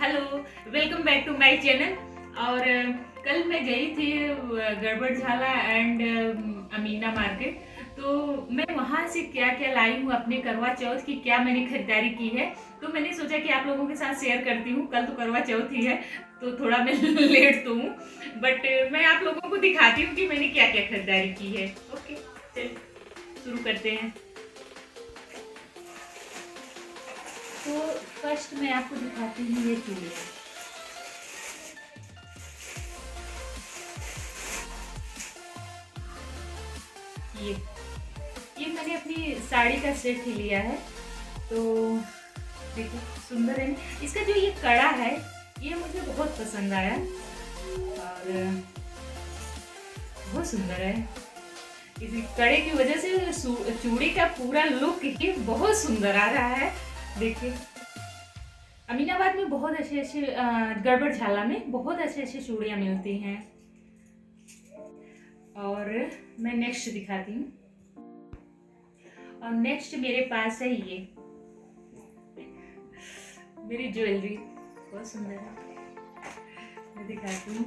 Hello, welcome back to my channel. और कल मैं गई थी गड़बड़ झाला एंड अमीना मार्केट, तो मैं वहाँ से क्या क्या लाई हूँ अपने करवा चौथ की, क्या मैंने खरीदारी की है, तो मैंने सोचा कि आप लोगों के साथ शेयर करती हूँ। कल तो करवा चौथ ही है तो थोड़ा मैं लेट तो हूँ, बट मैं आप लोगों को दिखाती हूँ कि मैंने क्या क्या खरीदारी की है। ओके, चलो शुरू करते हैं। तो फर्स्ट मैं आपको दिखाती हूँ ये चूड़ी। ये मैंने अपनी साड़ी का सेट ही लिया है, तो देखो सुंदर है। इसका जो ये कड़ा है ये मुझे बहुत पसंद आया और बहुत सुंदर है। इसी कड़े की वजह से चूड़ी का पूरा लुक ही बहुत सुंदर आ रहा है। देखिए, अमीनाबाद में बहुत अच्छे अच्छे, गड़बड़ झाला में बहुत अच्छे अच्छे चूड़ियाँ मिलती हैं। और मैं नेक्स्ट दिखाती हूँ। और नेक्स्ट मेरे पास है ये मेरी ज्वेलरी, बहुत सुंदर है, मैं दिखाती हूँ।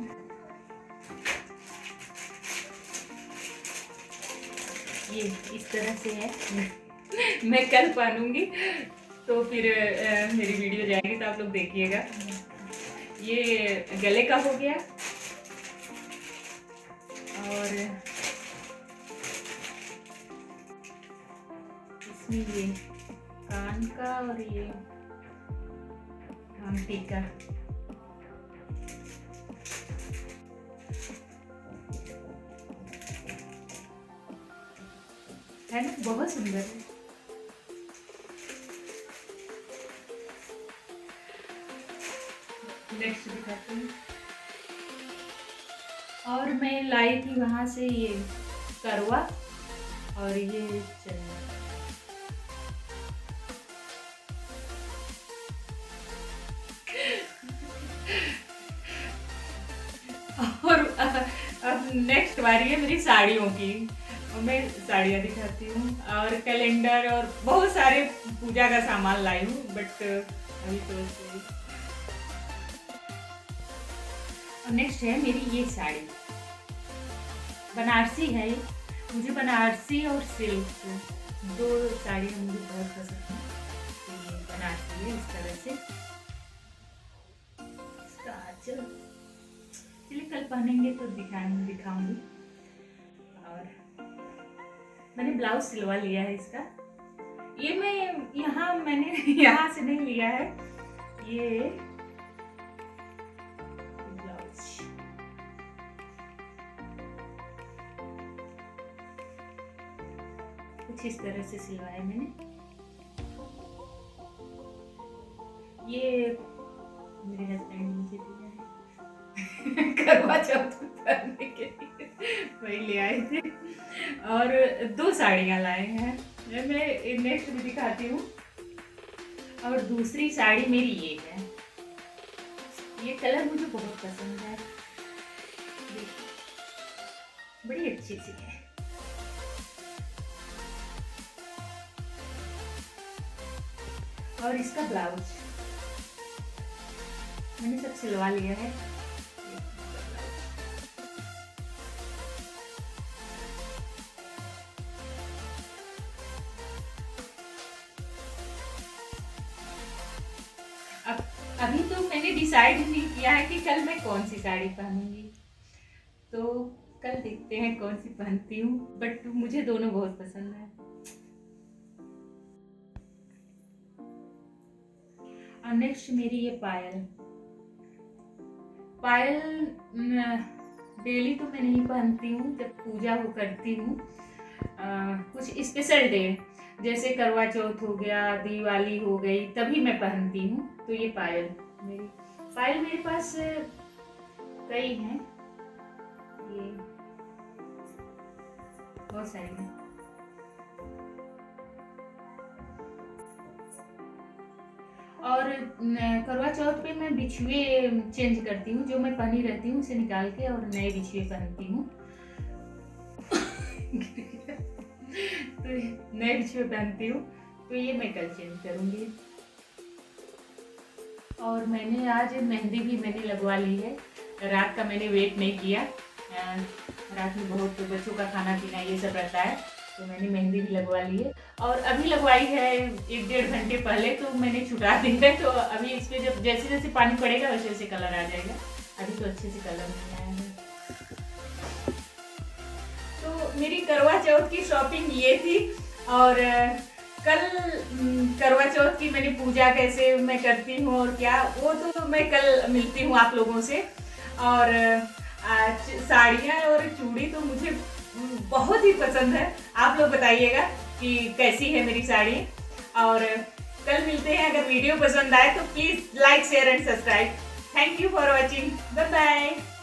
ये इस तरह से है, मैं कल पहनूंगी तो फिर मेरी वीडियो जाएगी तो आप लोग देखिएगा। ये गले का हो गया। और इसमें ये कान का और ये कांटी का। है ना, बहुत सुंदर है। नेक्स्ट दिखाती हूँ। और मैं लाई थी वहाँ से ये करवा और ये चनिया। और अब नेक्स्ट बारी है मेरी साड़ियों की, और मैं साड़ियाँ दिखाती हूँ। और कैलेंडर और बहुत सारे पूजा का सामान लाई हूँ, बट अभी तो नेक्स्ट है मेरी ये साड़ी, बनारसी है। मुझे बनारसी और सिल्क दो साड़ियाँ मुझे बहुत पसंद हैं। ये बनारसी है, इस तरह से इसका आंचल, चलिए कल पहनेंगे तो दिखाऊंगी। और मैंने ब्लाउज सिलवा लिया है इसका। ये मैंने यहाँ से नहीं लिया है, ये कुछ इस तरह से सिलवाया मैंने। ये मेरे हस्बैंड मुझे दिया है करवा चौथ पहनने के लिए, वही ले आए थे। और दो साड़ियाँ लाए हैं, मैं नेक्स्ट भी दिखाती हूँ। और दूसरी साड़ी मेरी ये है, ये कलर मुझे बहुत पसंद है, बड़ी अच्छी सी है। और इसका ब्लाउज मैंने सब सिलवा लिया है। अब अभी तो मैंने डिसाइड नहीं किया है कि कल मैं कौन सी साड़ी पहनूंगी, तो कल देखते हैं कौन सी पहनती हूँ, बट मुझे दोनों बहुत पसंद है। और नेक्स्ट मेरी ये पायल डेली तो मैं नहीं पहनती हूँ, जब पूजा वो करती हूँ, कुछ स्पेशल डे जैसे करवा चौथ हो गया, दिवाली हो गई, तभी मैं पहनती हूँ। तो ये पायल मेरे पास कई हैं, ये बहुत सारी हैं। और करवा चौथ पे मैं बिछुए चेंज करती हूँ, जो मैं पहनी रहती हूँ उसे निकाल के और नए बिछुए पहनती हूँ। तो नए बिछुए पहनती हूँ, तो ये मैं कल चेंज करूँगी। और मैंने आज मेहंदी भी मैंने लगवा ली है। रात का मैंने वेट नहीं किया, रात में बहुत बच्चों का खाना पीना ये सब रहता है, तो मैंने मेहंदी भी लगवा ली है। और अभी लगवाई है 1-1.5 घंटे पहले, तो मैंने छुटा दी है। तो अभी इस पर जब जैसे जैसे पानी पड़ेगा वैसे वैसे कलर आ जाएगा। अभी तो अच्छे से कलर नहीं आया है। तो मेरी करवा चौथ की शॉपिंग ये थी। और कल करवा चौथ की मैंने पूजा कैसे मैं करती हूँ और क्या, वो तो मैं कल मिलती हूँ आप लोगों से। और साड़ियाँ और चूड़ी तो मुझे बहुत ही पसंद है। आप लोग बताइएगा कि कैसी है मेरी साड़ी। और कल मिलते हैं। अगर वीडियो पसंद आए तो please like, share and subscribe. Thank you for watching. Bye bye.